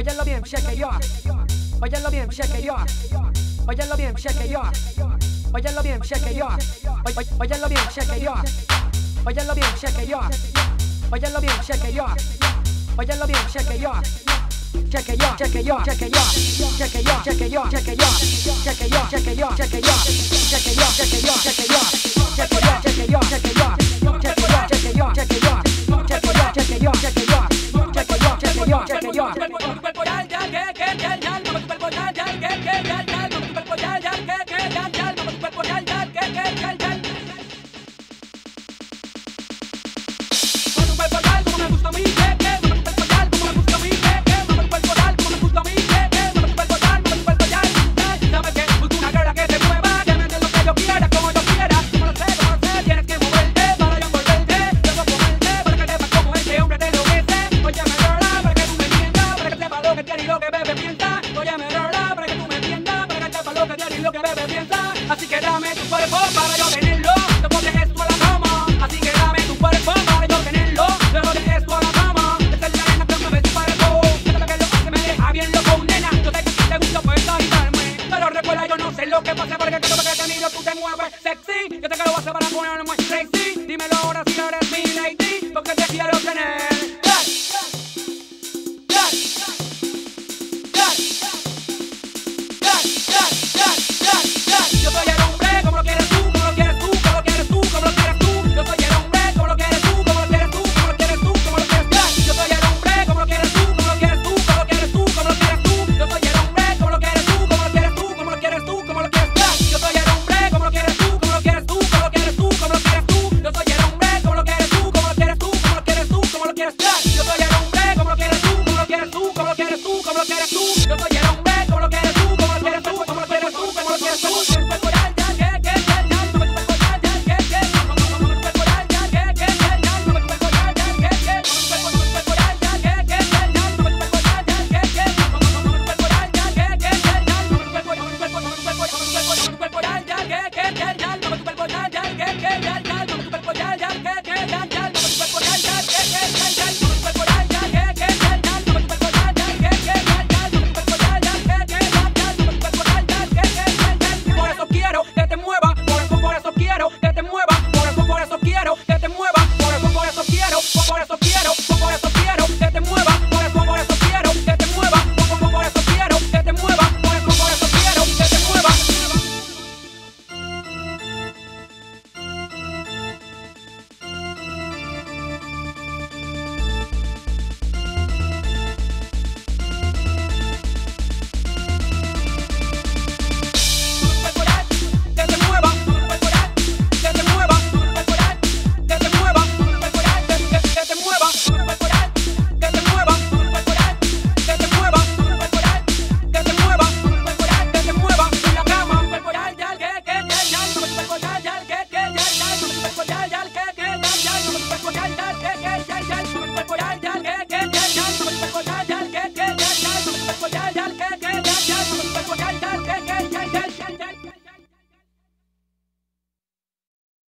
Óyelo bien, cheque yo. Óyelo bien, cheque yo. Óyelo bien, cheque yo. Óyelo bien, cheque yo. Óyelo bien, cheque yo. Óyelo bien, cheque yo. Óyelo bien, cheque yo. Óyelo bien, cheque yo. Cheque yo, cheque yo, cheque yo. Cheque yo, cheque yo, cheque yo. Cheque yo, cheque yo, cheque yo. Cheque yo, cheque yo, cheque yo. Cheque yo, cheque yo, cheque yo. Cheque yo, cheque yo, cheque yo. Cheque yo, cheque yo, cheque yo. Cheque yo, sexy, yo te quiero hacer para ponerme sexy. Dímelo ahora si no eres mi lady, porque te quiero.